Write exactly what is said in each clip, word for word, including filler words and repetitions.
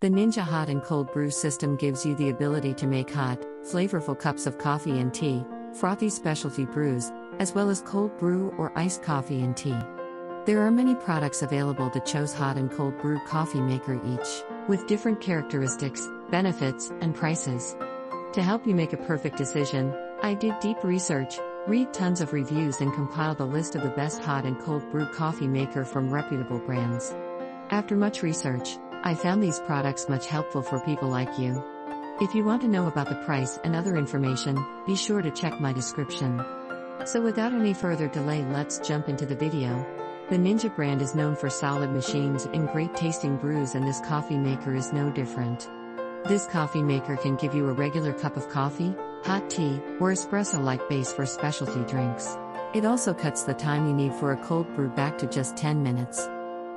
The Ninja Hot and Cold Brew system gives you the ability to make hot, flavorful cups of coffee and tea, frothy specialty brews, as well as cold brew or iced coffee and tea. There are many products available that chose hot and cold brew coffee maker each, with different characteristics, benefits, and prices. To help you make a perfect decision, I did deep research, read tons of reviews and compiled a list of the best hot and cold brew coffee maker from reputable brands. After much research, I found these products much helpful for people like you. If you want to know about the price and other information, be sure to check my description. So without any further delay, let's jump into the video. The Ninja brand is known for solid machines and great tasting brews, and this coffee maker is no different. This coffee maker can give you a regular cup of coffee, hot tea, or espresso-like base for specialty drinks. It also cuts the time you need for a cold brew back to just ten minutes.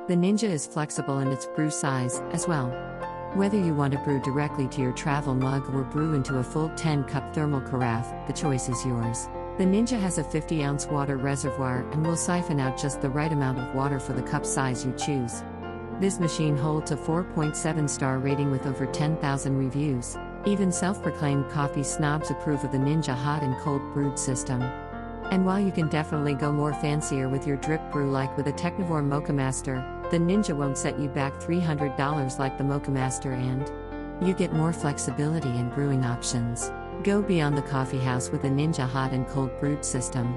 The Ninja is flexible in its brew size as well. Whether you want to brew directly to your travel mug or brew into a full ten cup thermal carafe, the choice is yours. The Ninja has a fifty ounce water reservoir and will siphon out just the right amount of water for the cup size you choose. This machine holds a four point seven star rating with over ten thousand reviews. Even self-proclaimed coffee snobs approve of the Ninja hot and cold brewed system. And while you can definitely go more fancier with your drip brew like with a Technivorm Moccamaster, the Ninja won't set you back three hundred dollars like the Moccamaster, and you get more flexibility in brewing options. Go beyond the coffee house with the Ninja hot and cold brewed system.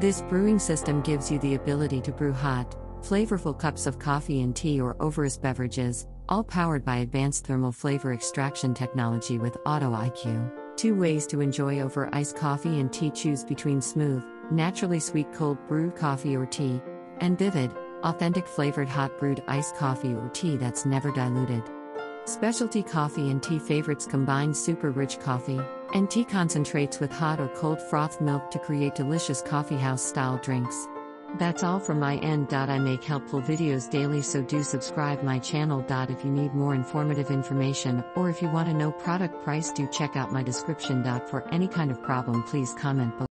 This brewing system gives you the ability to brew hot, flavorful cups of coffee and tea or overous beverages, all powered by advanced thermal flavor extraction technology with Auto I Q. Two ways to enjoy over iced coffee and tea: choose between smooth, naturally sweet cold brewed coffee or tea, and vivid, authentic flavored hot brewed iced coffee or tea that's never diluted. Specialty coffee and tea favorites combine super rich coffee and tea concentrates with hot or cold frothed milk to create delicious coffeehouse style drinks. That's all from my end. I make helpful videos daily, so do subscribe my channel. If you need more informative information or if you want to know product price, do check out my description. For any kind of problem, please comment below.